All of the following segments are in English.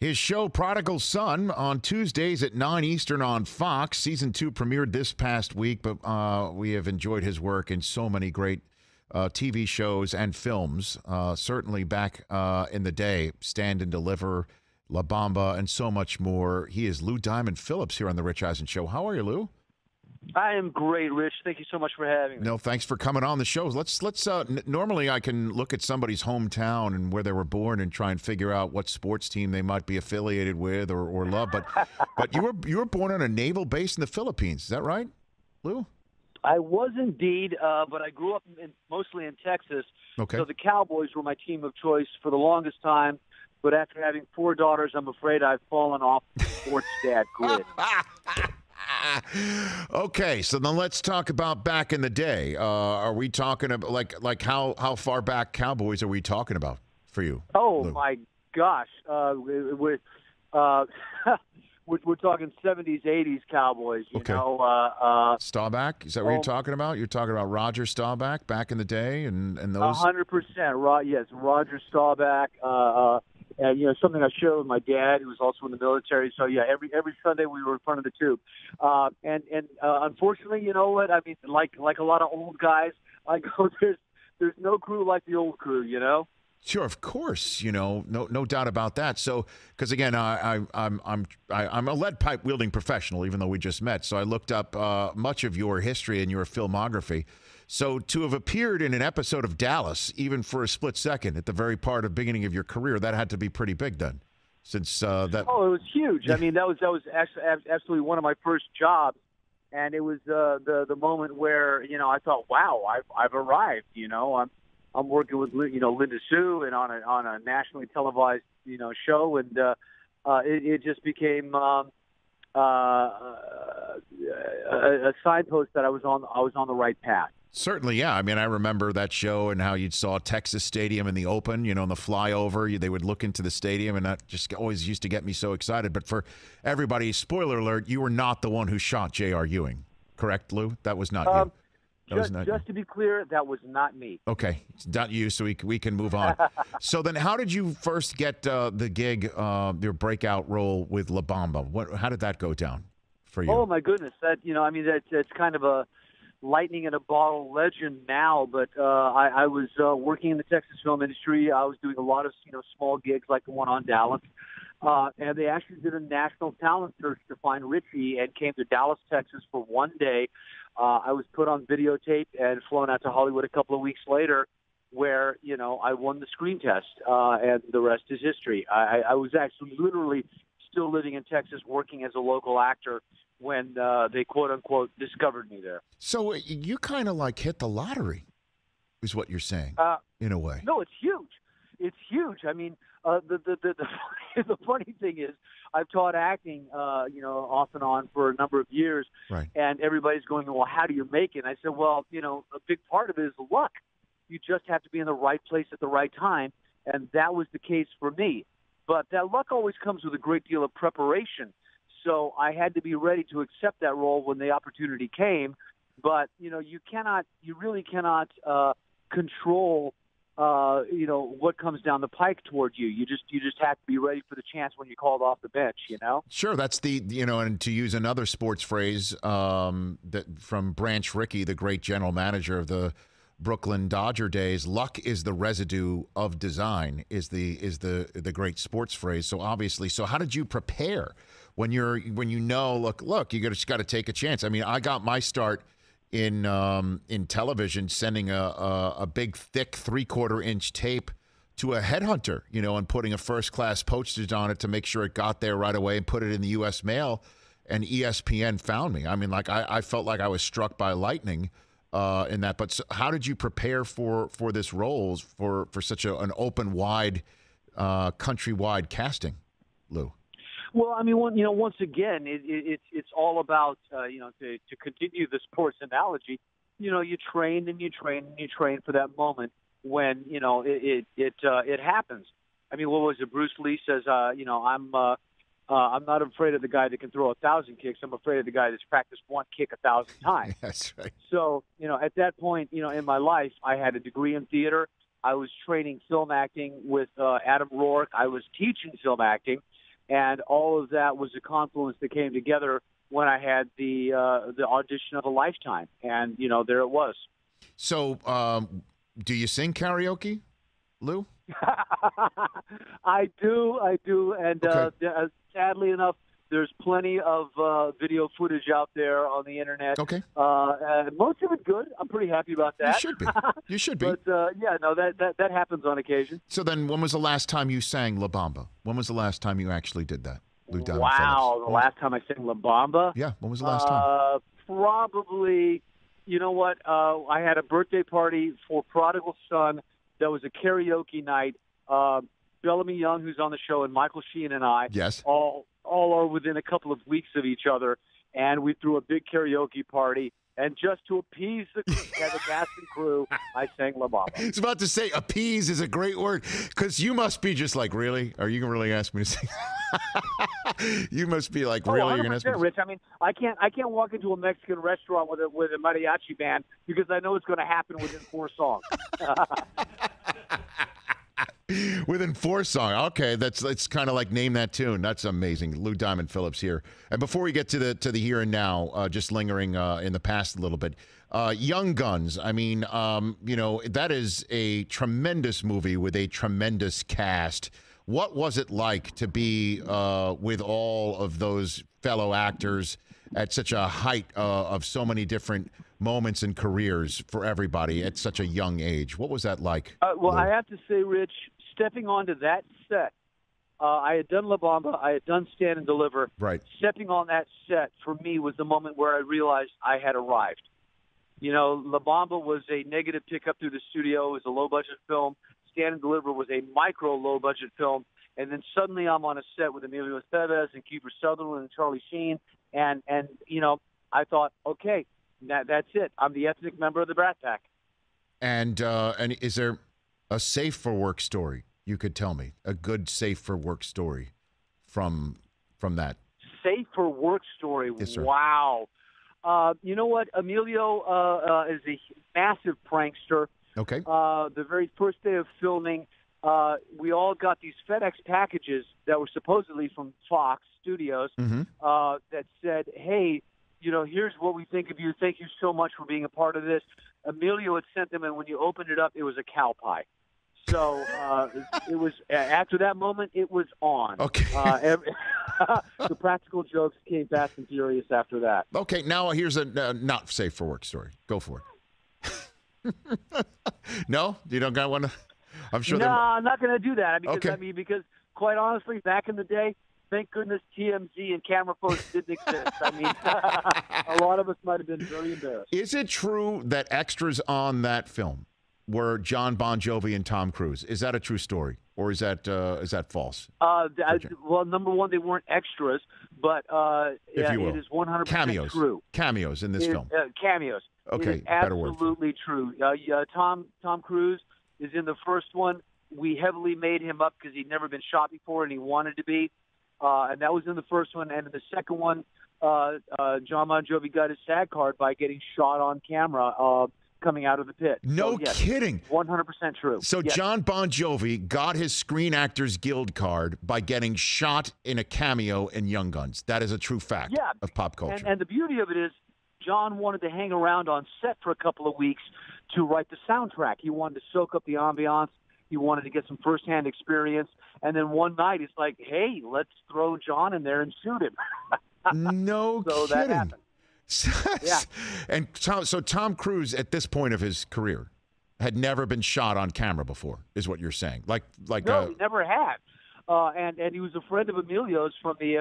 His show, Prodigal Son, on Tuesdays at 9 Eastern on Fox. Season 2 premiered this past week, but we have enjoyed his work in so many great TV shows and films, certainly back in the day. Stand and Deliver, La Bamba, and so much more. He is Lou Diamond Phillips here on The Rich Eisen Show. How are you, Lou? I am great, Rich. Thank you so much for having me. No, thanks for coming on the show. Let's normally I can look at somebody's hometown and where they were born and try and figure out what sports team they might be affiliated with or love, but you were born on a naval base in the Philippines. Is that right, Lou? I was indeed, but I grew up mostly in Texas. Okay. So the Cowboys were my team of choice for the longest time. But after having 4 daughters, I'm afraid I've fallen off the sports dad grid. Okay, so then let's talk about back in the day. Are we talking about like how far back Cowboys are we talking about for you? Oh, Lou? My gosh, we're talking 70s, 80s Cowboys. You know, Staubach. Is that what you're talking about? You're talking about Roger Staubach back in the day, and those. 100%. Yes, Roger Staubach. And, you know, something I shared with my dad, who was also in the military. So, yeah, every Sunday we were in front of the tube. And unfortunately, you know what? I mean, like a lot of old guys, I go, there's no crew like the old crew, you know? Sure, of course, you know, no doubt about that. So, because again, I'm a lead pipe wielding professional, even though we just met. So I looked up much of your history and your filmography. So to have appeared in an episode of Dallas, even for a split second, at the very part of beginning of your career, that had to be pretty big then. Since that. Oh, it was huge. I mean, that was actually absolutely one of my first jobs, and it was the moment where, you know, I thought, wow, I've arrived. You know, I'm working with, you know, Linda Sue and on a nationally televised, you know, show, and it just became a signpost that I was on the right path. Certainly, yeah. I mean, I remember that show and how you saw Texas Stadium in the open, you know, on the flyover. They would look into the stadium, and that just always used to get me so excited. But for everybody, spoiler alert, you were not the one who shot J.R. Ewing, correct, Lou? That was not you. Just to be clear, that was not me. Okay, it's not you, so we can move on. So then how did you first get the gig, your breakout role with La Bamba? How did that go down for you? Oh, my goodness. That, you know, I mean, that's kind of a lightning in a bottle legend now, but I was working in the Texas film industry. I was doing a lot of, you know, small gigs like the one on Dallas. And they actually did a national talent search to find Richie and came to Dallas, Texas for one day. I was put on videotape and flown out to Hollywood a couple of weeks later where, you know, I won the screen test, and the rest is history. I was actually literally still living in Texas working as a local actor when they, quote unquote, discovered me there. So you kind of like hit the lottery is what you're saying, in a way. No, it's huge. It's huge. I mean, the funny thing is, I've taught acting, you know, off and on for a number of years, right. And everybody's going, "Well, how do you make it?" And I said, "Well, you know, a big part of it is luck. You just have to be in the right place at the right time," and that was the case for me. But that luck always comes with a great deal of preparation, so I had to be ready to accept that role when the opportunity came. But you know, you really cannot control. You know, what comes down the pike toward you. You just have to be ready for the chance when you're called off the bench, you know? Sure, that's the, you know, and to use another sports phrase that from Branch Rickey, the great general manager of the Brooklyn Dodger days, luck is the residue of design is the great sports phrase. So obviously, so how did you prepare when you know, look, you just got to take a chance. I mean, I got my start in television, sending a big, thick, 3/4-inch tape to a headhunter, you know, and putting a first-class postage on it to make sure it got there right away and put it in the U.S. mail, and ESPN found me. I mean, like, I felt like I was struck by lightning in that. But so how did you prepare for this role, for such an open, wide, countrywide casting, Lou? Well, I mean, you know, once again, it's all about, you know, to continue the sports analogy, you know, you train and you train and you train for that moment when, you know, it happens. I mean, what was it? Bruce Lee says, you know, I'm not afraid of the guy that can throw 1,000 kicks. I'm afraid of the guy that's practiced one kick 1,000 times. That's right. So, you know, at that point, you know, in my life, I had a degree in theater. I was training film acting with Adam Rourke. I was teaching film acting. And all of that was a confluence that came together when I had the audition of a lifetime. And, you know, there it was. So do you sing karaoke, Lou? I do. And okay. Sadly enough, there's plenty of video footage out there on the internet. Okay. And most of it good. I'm pretty happy about that. You should be. But, yeah, no, that happens on occasion. So then when was the last time you sang La Bamba? When was the last time you actually did that, Lou Diamond Phillips? The last time I sang La Bamba? Yeah, when was the last time? Probably, you know what? I had a birthday party for Prodigal Son. That was a karaoke night. Bellamy Young, who's on the show, and Michael Sheen and I, yes, all are within a couple of weeks of each other, and we threw a big karaoke party. And just to appease the cast and crew, I sang La Bamba. I was about to say appease is a great word, because you must be just like, really? Are you going to really ask me to sing? You must be like, really? You're going to ask me to sing? Rich, I mean, I can't walk into a Mexican restaurant with a mariachi band because I know it's going to happen within 4 songs. Within 4 songs. Okay, that's kind of like Name That Tune. That's amazing. Lou Diamond Phillips here. And before we get to the here and now, just lingering in the past a little bit, Young Guns. I mean, you know, that is a tremendous movie with a tremendous cast. What was it like to be with all of those fellow actors at such a height of so many different moments and careers for everybody at such a young age? What was that like? Well, Lou? I have to say, Rich, stepping onto that set, I had done La Bamba, I had done Stand and Deliver. Right. Stepping on that set for me was the moment where I realized I had arrived. You know, La Bamba was a negative pickup through the studio. It was a low-budget film. Stand and Deliver was a micro low-budget film. And then suddenly I'm on a set with Emilio Estevez and Kiefer Sutherland and Charlie Sheen. And you know, I thought, okay, that's it. I'm the ethnic member of the Brat Pack. And is there a safe for work story you could tell me? A good safe for work story from that. Safe for work story. Yes, sir. Wow. You know what? Emilio is a massive prankster. Okay. The very first day of filming, we all got these FedEx packages that were supposedly from Fox Studios, mm-hmm, that said, hey, you know, here's what we think of you. Thank you so much for being a part of this. Emilio had sent them, and when you opened it up, it was a cow pie. So it was, after that moment, it was on. Okay. The practical jokes came fast and furious after that. Okay, now here's a not safe for work story. Go for it. No? You don't got one? I'm sure. No, I'm not going to do that. Because, okay. I mean, because quite honestly, back in the day, thank goodness TMZ and camera phones didn't exist. I mean, a lot of us might have been very embarrassed. Is it true that extras on that film were John Bon Jovi and Tom Cruise? Is that a true story, or is that false? Well, number one, they weren't extras, but it is 100% true. Cameos in this film. Cameos. Okay, better word. Absolutely true. Tom Cruise is in the first one. We heavily made him up because he'd never been shot before and he wanted to be. And that was in the first one. And in the second one, John Bon Jovi got his SAG card by getting shot on camera coming out of the pit. No, so, yes, kidding. 100% true. So yes. John Bon Jovi got his Screen Actors Guild card by getting shot in a cameo in Young Guns. That is a true fact of pop culture. And the beauty of it is, John wanted to hang around on set for a couple of weeks to write the soundtrack. He wanted to soak up the ambiance. He wanted to get some firsthand experience. And then one night, it's like, hey, let's throw John in there and shoot him. No so kidding. That happened. Yeah. And so Tom Cruise, at this point of his career, had never been shot on camera before, is what you're saying. Like no, he never had. And he was a friend of Emilio's from the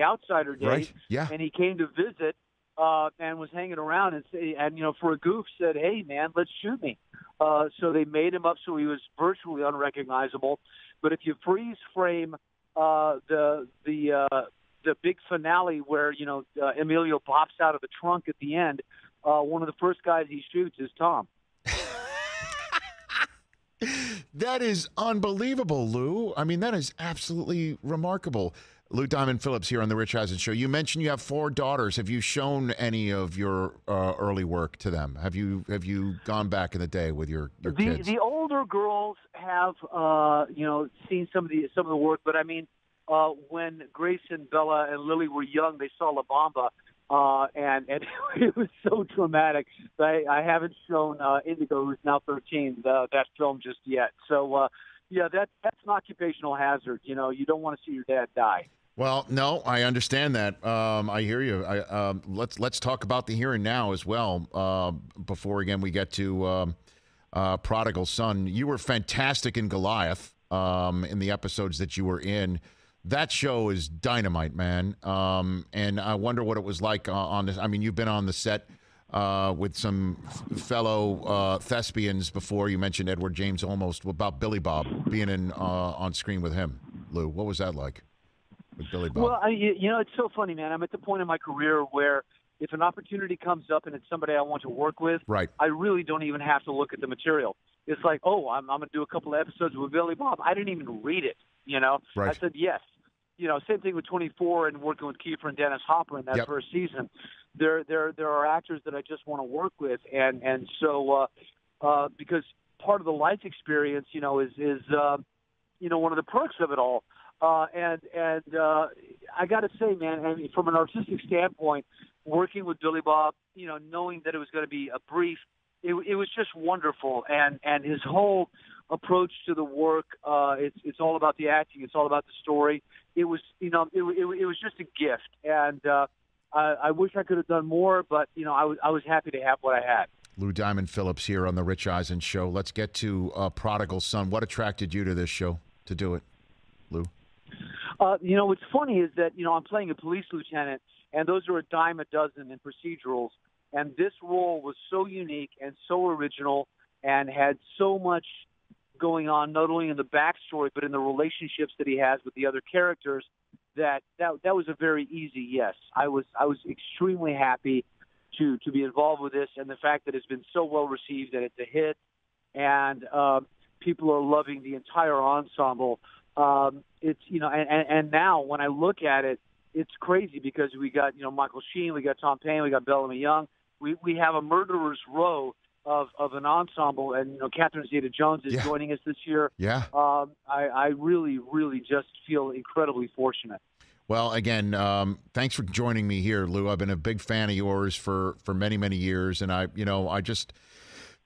Outsider days. Right? Yeah. And he came to visit. And was hanging around and you know, for a goof, said, hey, man, let's shoot me. So they made him up so he was virtually unrecognizable. But if you freeze frame the big finale where, you know, Emilio pops out of the trunk at the end, one of the first guys he shoots is Tom. That is unbelievable, Lou. I mean, that is absolutely remarkable. Lou Diamond Phillips here on The Rich Eisen Show. You mentioned you have 4 daughters. Have you shown any of your early work to them? Have you gone back in the day with your kids? The older girls have you know, seen some of the work, but I mean when Grace and Bella and Lily were young, they saw La Bamba, and it was so dramatic. I haven't shown Indigo, who's now 13, that film just yet. So, yeah, that's an occupational hazard. You know, you don't want to see your dad die. Well, no, I understand that. I hear you. Let's talk about the here and now as well before, again, we get to Prodigal Son. You were fantastic in Goliath in the episodes that you were in. That show is dynamite, man. And I wonder what it was like on this. I mean, you've been on the set with some fellow thespians before. You mentioned Edward James Olmos about Billy Bob, being in on screen with him. Lou, what was that like? Billy Bob. Well, you know, it's so funny, man. I'm at the point in my career where if an opportunity comes up and it's somebody I want to work with, right, I really don't even have to look at the material. It's like, oh, I'm going to do a couple of episodes with Billy Bob. I didn't even read it, you know. Right. I said yes. You know, same thing with 24 and working with Kiefer and Dennis Hopper in that yep. first season. There are actors that I just want to work with, and so because part of the life experience, you know, is you know, one of the perks of it all. And I got to say, man, I mean, from an artistic standpoint, working with Billy Bob, you know, knowing that it was going to be a brief, it was just wonderful. And his whole approach to the work, it's all about the acting, it's all about the story. It was, you know, it was just a gift. And I wish I could have done more, but you know, I was happy to have what I had. Lou Diamond Phillips here on the Rich Eisen Show. Let's get to Prodigal Son. What attracted you to this show to do it, Lou? You know, what's funny is that, you know, I'm playing a police lieutenant, and those are a dime a dozen in procedurals. And this role was so unique and so original and had so much going on, not only in the backstory, but in the relationships that he has with the other characters, that was a very easy yes. I was extremely happy to be involved with this, and the fact that it's been so well received, that it's a hit, and people are loving the entire ensemble. It's, you know, and now when I look at it, it's crazy because we got, you know, Michael Sheen, we got Tom Payne, we got Bellamy Young. We have a murderer's row of an ensemble, and, you know, Catherine Zeta-Jones is yeah. joining us this year. Yeah. I really, really just feel incredibly fortunate. Well, again, thanks for joining me here, Lou. I've been a big fan of yours for many, many years, and I just...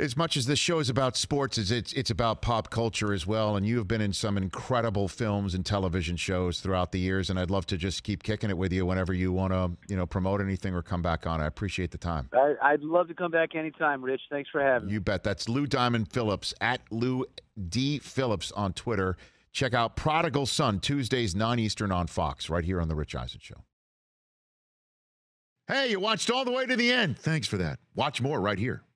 As much as this show is about sports, it's about pop culture as well, and you have been in some incredible films and television shows throughout the years, and I'd love to just keep kicking it with you whenever you want to, you know, promote anything or come back on. I appreciate the time. I'd love to come back anytime, Rich. Thanks for having me. You bet. That's Lou Diamond Phillips, at Lou D. Phillips on Twitter. Check out Prodigal Son, Tuesdays, 9 Eastern on Fox, right here on The Rich Eisen Show. Hey, you watched all the way to the end. Thanks for that. Watch more right here.